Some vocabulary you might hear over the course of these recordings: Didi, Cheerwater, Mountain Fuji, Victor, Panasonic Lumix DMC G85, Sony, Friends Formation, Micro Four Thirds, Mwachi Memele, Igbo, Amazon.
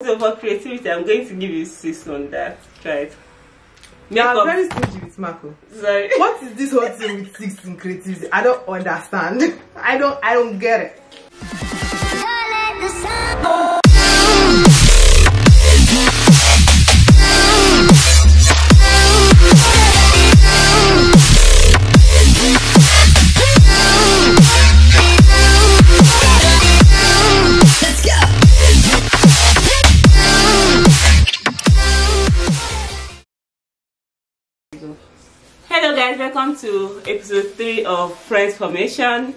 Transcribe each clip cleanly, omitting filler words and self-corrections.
So for creativity, I'm going to give you 6 on that. Try it. I'm very stingy with Marco. Sorry. What is this whole thing with 6 in creativity? I don't understand. I don't get it. Hello guys, welcome to episode 3 of Friends Formation.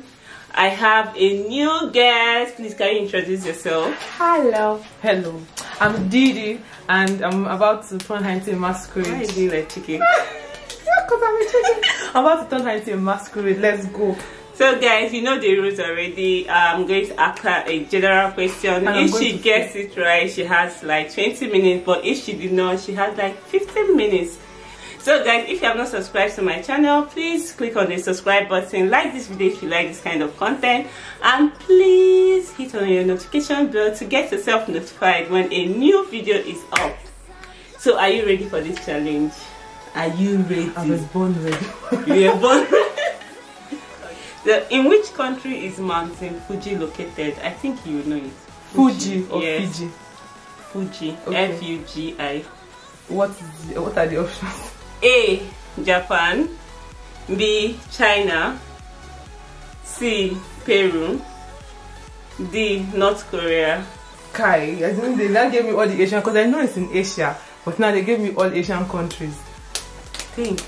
I have a new guest. Please, can you introduce yourself? Hello. I'm Didi, and I'm about to turn her into a masquerade. Why are you doing like chicken? Because I'm a chicken. I'm about to turn her into a masquerade. Let's go. So guys, you know the rules already. I'm going to ask her a general question. If she gets it right, she has like 20 minutes. But if she did not, she has like 15 minutes. So guys, if you have not subscribed to my channel, please click on the subscribe button, like this video if you like this kind of content, and please hit on your notification bell to get yourself notified when a new video is up. So are you ready for this challenge? Are you ready? I was born ready. You were born ready. So in which country is Mountain Fuji located? I think you know it. Fuji or yes. Fiji? Fuji. Okay. F-U-G-I. What are the options? A. Japan, B. China, C. Peru, D. North Korea. Kai, I think they now gave me all the Asian, because I know it's in Asia, but now they gave me all Asian countries. Think.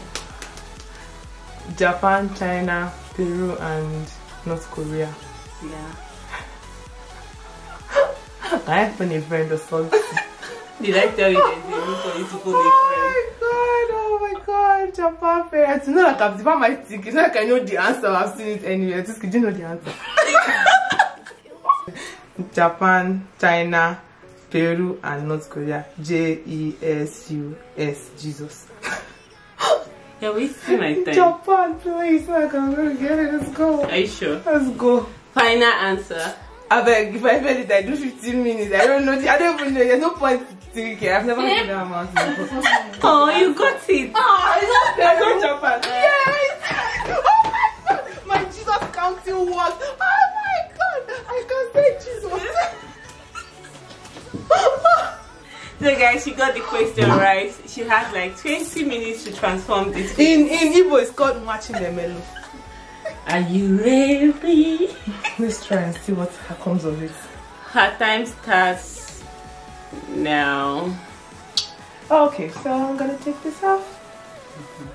Japan, China, Peru, and North Korea. Yeah. I have been a friend or something. Did I tell you that they look for you to phone a friend? God, Japan, fair. It's not like I've developed my stick. It's not like I know the answer. I've seen it anyway. Just could you know the answer? Japan, China, Peru, and North Korea. J-E-S-U-S. Jesus. Yeah, we still like that. Japan, please. Like, I'm gonna get it. Let's go. Are you sure? Let's go. Final answer. I beg, if I spend it, I do 15 minutes. I don't know. I don't even know. There's no point to take it. I've never heard that amount before. Oh, you got it. Oh, I got Japan. Yes. Oh my God. My Jesus counting works. Oh my God. I can't say Jesus. So guys, she got the question right. She has like 20 minutes to transform this. In Igbo, it's called Mwachi Memele. Are you ready? Let's try and see what comes of it. Her time starts now. Okay, so I'm gonna take this off. Mm-hmm.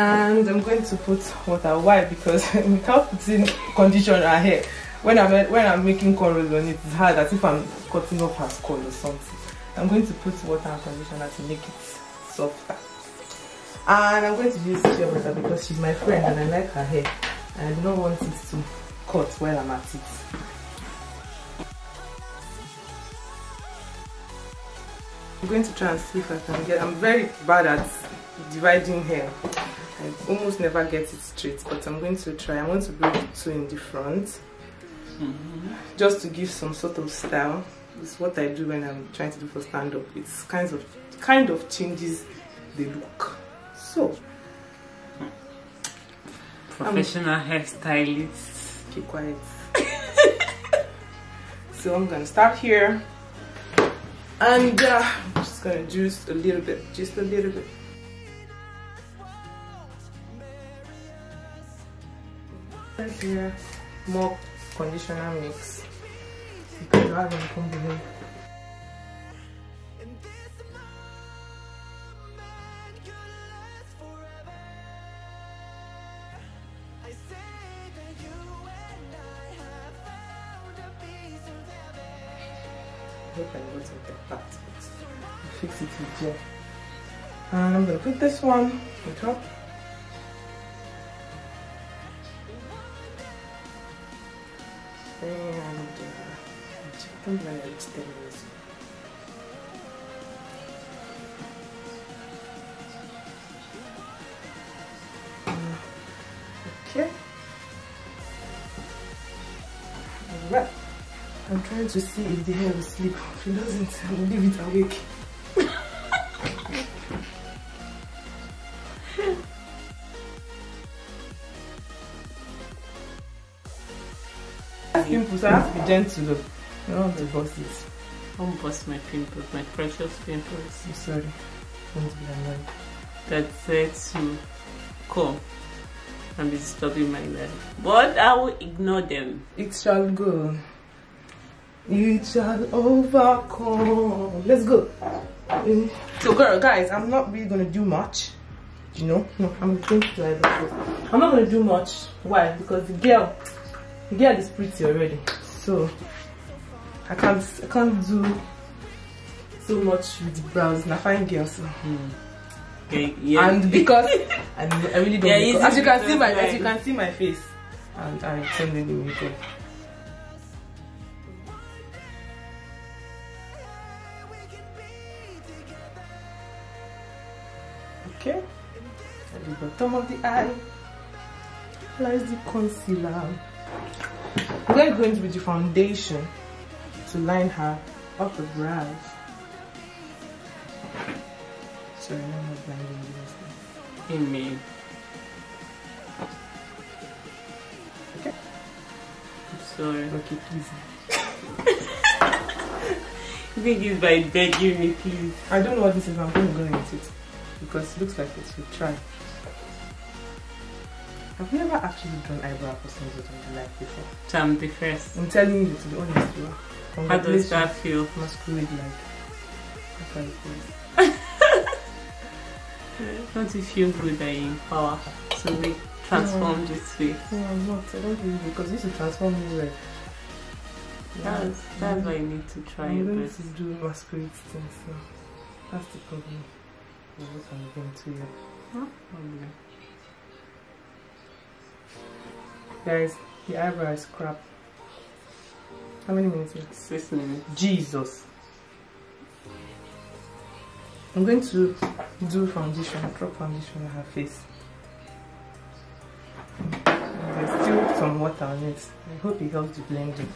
And I'm going to put water. Why? Because without putting conditioner here, when I'm making curls on it, it's hard that if I'm cutting off her skull or something. I'm going to put water and conditioner to make it softer. And I'm going to use Cheerwater because she's my friend and I like her hair. And I do not want it to cut while I'm at it. I'm going to try and see if I can get. I'm very bad at dividing hair. I almost never get it straight, but I'm going to try. I want to bring the two in the front just to give some sort of style. It's what I do when I'm trying to do for stand up. It's kind of changes the look. So, professional hairstylist. Keep quiet. So I'm gonna start here, and I'm just gonna juice a little bit, just a little bit. Right here, more conditioner mix. Because I haven't come below. I hope I got some of that. I'll fix it with gel. And I'm going to put this one on top. And check them when I reach 10 minutes. Okay. Alright. I'm trying to see if the hair will sleep. If it doesn't, I will leave it awake. I have pimples, I have to be gentle though. I don't want to bust it. I won't bust my pimples, my precious pimples. I'm sorry. Don't be annoyed. That's it to come and be disturbing my life. But I will ignore them. It shall go. It shall overcome. Let's go. So guys, I'm not really gonna do much. You know? No, I'm going to like that. I'm not gonna do much. Why? Because the girl is pretty already. So I can't do so much with the brows. And I find girls. So. Okay, yeah. And because I really don't make up. As you can see my face. And I'm sending the makeup. Okay, at the bottom of the eye lies the concealer. We're going to use the foundation to line her up the brows. Sorry, I'm not blinding this thing. Amen. Okay. I'm sorry. Okay, please. You think it's by begging me, please? I don't know what this is, but I'm going to go into it. Because it looks like it should try. I've never actually done eyebrow percentages in my life before. So I'm the first. I'm telling you, to be honest, you are. How does that feel? Masquerade like. That's don't you feel good that you're in power? So we transform this way. No, I'm not. I don't feel good because you should transform me well. That's why you need to try your best. I'm going to do masquerade things, so that's the problem. What I'm going to you. Huh? Guys, the eyebrow is crap. How many minutes left? 6 minutes. Jesus. I'm going to do foundation, drop foundation on her face. There's still some water on it. I hope it helps to blend it.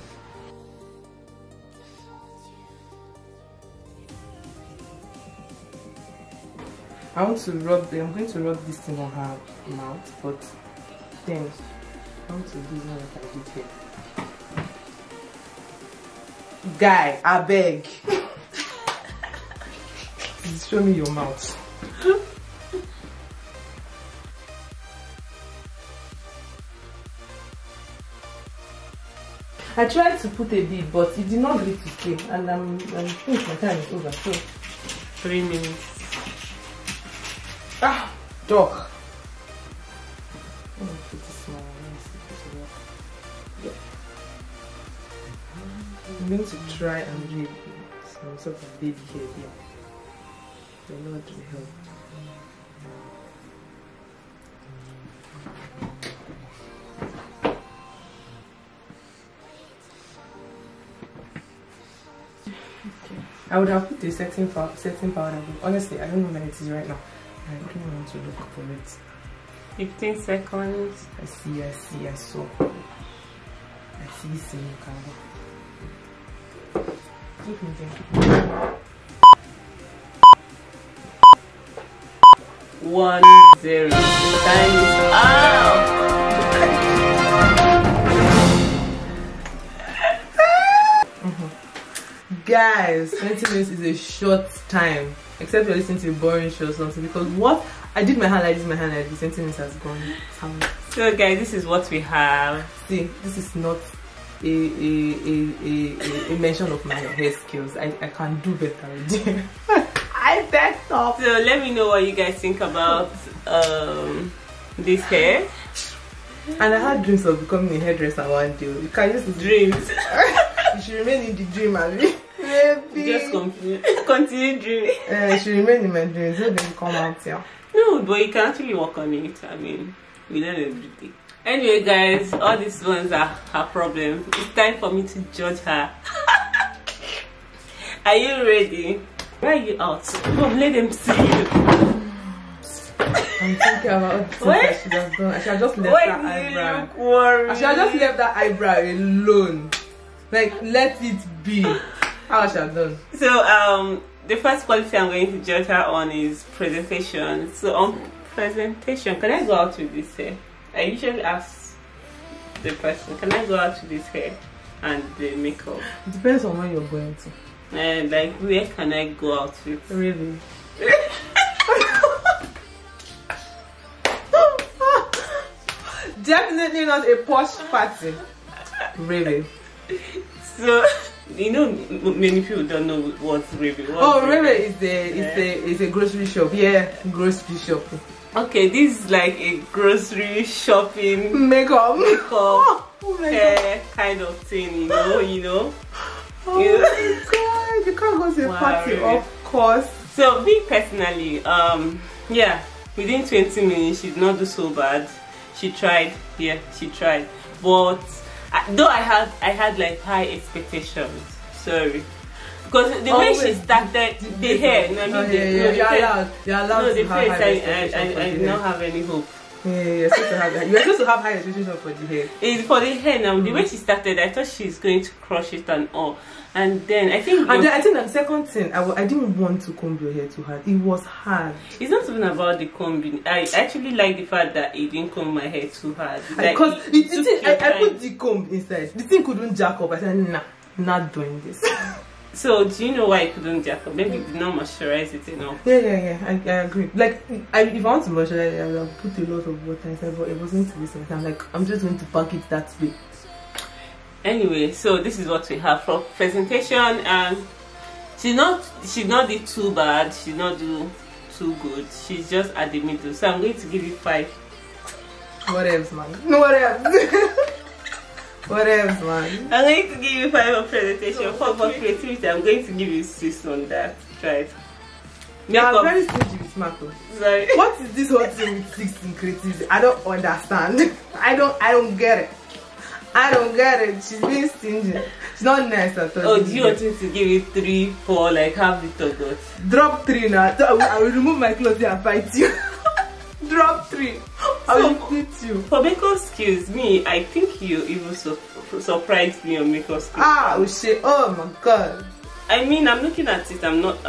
I'm going to rub this thing on her mouth, but then I want to do what I did here. Guy, I beg. Show me your mouth. I tried to put a bit, but it did not get to stay, and I think my time is over. So 3 minutes. Ah, dog. I'm gonna put this smile on this piece of work. I'm going to try and do some sort of baby hair here. The Lord will help. Okay. I would have put a setting powder, but honestly, I don't know where it is right now. I don't want to look for it. 15 seconds. I saw. I see Simukaba. Give me that. 1-0. Time is up. Guys, 20 minutes is a short time. Except you're listening to a boring show or something, because what I did my hand like this, 10 minutes has gone. So guys, this is what we have. See, this is not a mention of my hair skills. I can do better. I backed off. So let me know what you guys think about this hair. And I had dreams of becoming a hairdresser one day. You can just dreams. You should remain in the dream, Ali. Maybe. Just continue dreaming. I should remain in my dreams. Let them come out here. No, but you can actually work on it. I mean, we learn everything. Anyway, guys, all these ones are her problem. It's time for me to judge her. Are you ready? Why are you out? Come, let them see you. I'm thinking about things that she has done. I should have just left that eyebrow alone. Like, let it be. How I shall done. So, the first quality I'm going to judge her on is presentation. So, on presentation, can I go out with this hair? I usually ask the person, can I go out with this hair and the makeup? Depends on where you're going to. Like, where can I go out with? Really? Definitely not a posh party. Really. So, you know, many people don't know what's Rebe. Oh, Rebe is a grocery shop. Yeah, grocery shop. Okay, this is like a grocery shopping makeup hair kind of thing. You know. Oh yeah. My God, you can't go to a party, Rebe. Of course. So, me personally, yeah, within 20 minutes, she did not do so bad. She tried, yeah, she tried, but though I had like high expectations. Sorry, because the way she started the hair, no, I mean, you're allowed to have high expectations. I did not have any hope. Yeah, you're supposed to have high expectations for the hair. It's for the hair now. The way she started, I thought she's going to crush it and all. And then I think the second thing, I didn't want to comb your hair too hard. It was hard. It's not even about the combing. I actually like the fact that it didn't comb my hair too hard. Because like, I put the comb inside. The thing couldn't jack up. I said, nah, not doing this. So do you know why it couldn't jack up? Maybe it did not moisturize it enough. Yeah. I agree. Like, if I want to moisturize it, I would put a lot of water inside, but it wasn't to this. I'm like, I'm just going to pack it that way. Anyway, so this is what we have for presentation, and she not do too bad, she not do too good, she's just at the middle. So I'm going to give you 5. What else, man? What else? What else, man? I'm going to give you 5 on presentation. No, for creativity, I'm going to give you 6 on that. Try it. Yeah, I'm very stingy with math. Sorry. What is this whole thing with 6 in creativity? I don't understand. I don't get it. I don't get it. She's being stingy. She's not nice at all. Oh, do you want me to give you 3, 4, like half the target? Drop 3 now. I will remove my clothes and fight you. Drop 3. I will beat you. For makeup skills, I think you even surprised me on makeup skills. Ah, shit. Oh my God. I mean, I'm looking at it. I'm not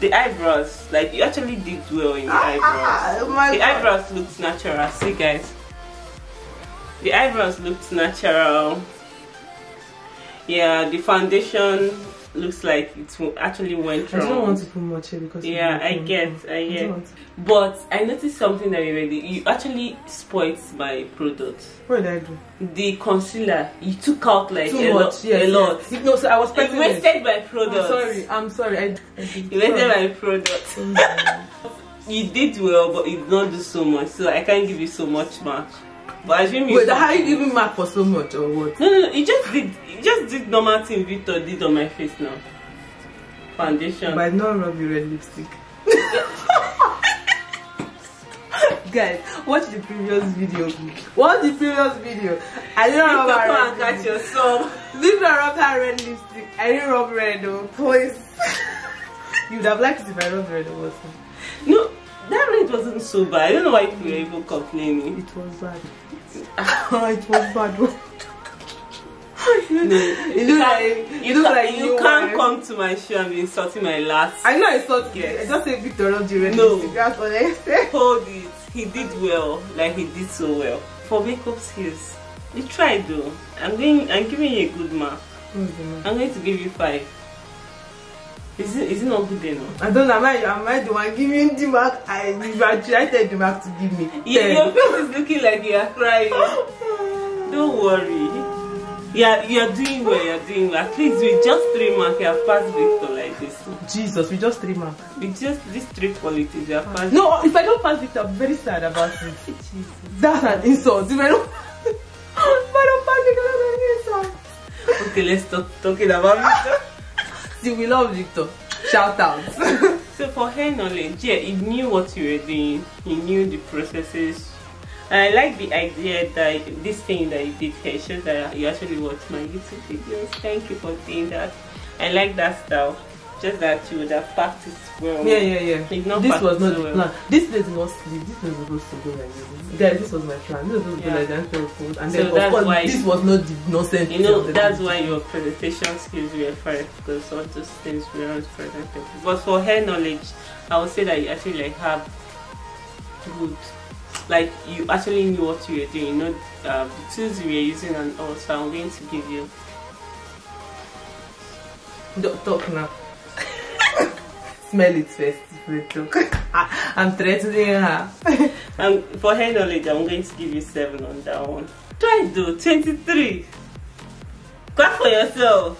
the eyebrows. Like, you actually did well in the eyebrows. Oh my God. The eyebrows looked natural. See, guys. The eyebrows looked natural. Yeah, the foundation looks like it actually went wrong. I don't want to put much here because I get. But I noticed something that you actually spoiled my product. What did I do? The concealer. You took out like a lot. No, so I was expecting. You wasted my product. I'm sorry. You wasted my product. You did well, but you did not do so much. So I can't give you so much mark. But how you giving mark for so much or what? No, it just did normal thing Victor did on my face now. Foundation. But not rub your red lipstick. Guys, watch the previous video. I didn't rub her red lipstick. Catch yourself. Victor rubbed her red lipstick. I didn't rub red though. Please. You would have liked it if I rubbed red or something. No. That red wasn't so bad. I don't know why you were even complaining. It was bad. It was bad. You can't come to my show and be insulting my last. I know I thought yes. I just say Victor of the red. No. That's what I said. Hold it. He did well. Like, he did so well. For makeup skills, you tried though. I'm giving you a good mark. I'm going to give you 5. Is it not good enough? I don't know. Am I the one giving the mark? I tell the mark to give me. Your face is looking like you are crying. Don't worry. Yeah, you're doing well. At least with just 3 marks, you have passed Victor like this. Jesus, with just 3 marks. With just these 3 qualities, you have passed. No, if I don't pass Victor, I'm very sad about it. Jesus. That's an insult. If I don't pass Victor, that's an insult. Okay, let's stop talking about Victor. See, we love Victor. Shout out. So for hair knowledge, yeah, he knew what you were doing. He knew the processes. And I like the idea that this thing that you did here shows that you actually watch my YouTube videos. Thank you for doing that. I like that style. Just that you would have practiced well. Yeah, yeah, yeah. Like, this was not the plan. This place did not sleep. This was supposed to go like this. Guys, this was my plan. This was supposed to go like that. And so then, of course, why this was not the nonsense. You know, that's why your presentation skills were fine, because all those things were not presented. But for her knowledge, I would say that you actually like have good, like you actually knew what you were doing. You know, the tools you were using and all. So I'm going to give you. Don't talk now. Smell it first. I'm threatening her. And for her knowledge, I'm going to give you 7 on that one. Try to do 23. Clap for yourself.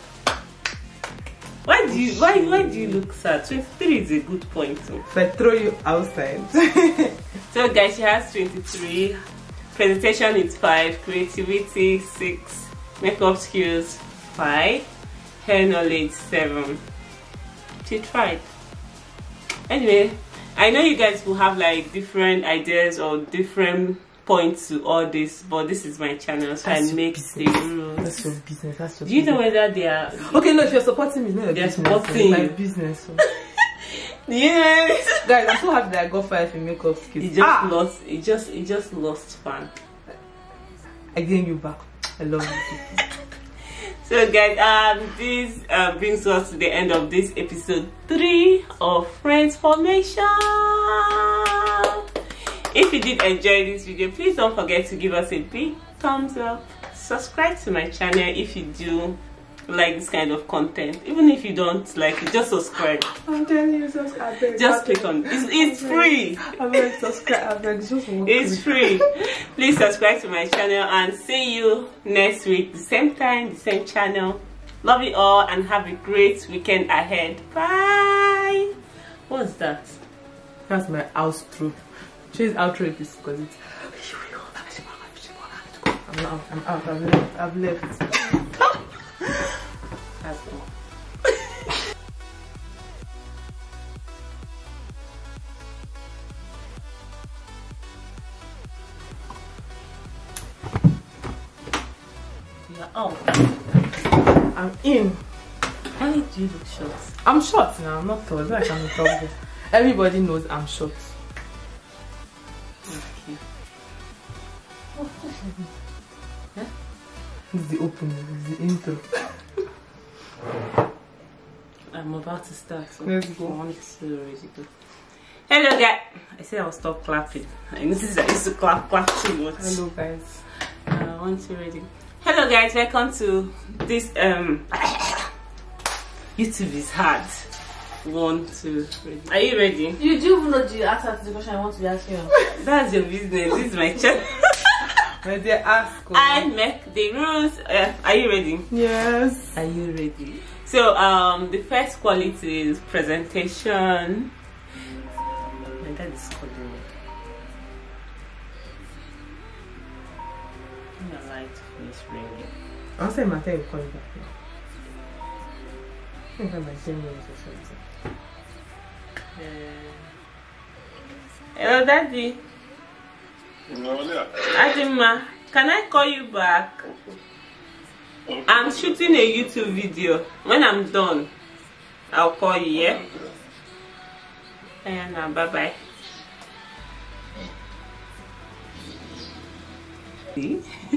Why do you look sad? 23 is a good point. If I throw you outside. So guys, she has 23. Presentation is 5. Creativity 6. Makeup skills 5. Hair knowledge 7. She tried. Anyway, I know you guys will have like different ideas or different points to all this, but this is my channel, so I make the rules. That's your business. That's your business. Do you know whether they are okay? No, if you're supporting me, no, they're supporting my business. So. Yes, guys, I'm so happy that I got 5 in makeup skills. It just lost. It just lost fun. I gave you back. I love you. So guys, this brings us to the end of this episode 3 of Friends Formation. If you did enjoy this video, please don't forget to give us a big thumbs up. Subscribe to my channel if you do like this kind of content. Even if you don't like it, just subscribe. I'm telling you, subscribe. Just click on it. It's free. I'm going to subscribe. It's free. Please subscribe to my channel and see you next week. The same time, the same channel. Love you all and have a great weekend ahead. Bye. What's that? That's my outro. She's outro is because it's. I'm out. I'm out. I've left. That's all. You're out. I'm in. Why did you look short? I'm short now. I'm not tall. It's like I'm a problem. Everybody knows I'm short. Okay. Huh? This is the opening. This is the intro. I'm about to start. So let's go. Hello guys. I said I'll stop clapping. And this is I used to clap too much. Hello guys. Once you're ready. Hello guys, welcome to this YouTube is hard. 1, 2, ready. Are you ready? You do know the answer to the question I want to ask you. That's your business. This is my channel. I make the rules. Are you ready? Yes. Are you ready? So the first quality is presentation. My dad is calling me. I'm not right for this ringing. I'll say Matthew will call you back now. I think I'm like 10 minutes or something. Hello, Daddy. Adima, can I call you back? Okay. I'm shooting a YouTube video. When I'm done, I'll call you, yeah? And now, bye-bye. See?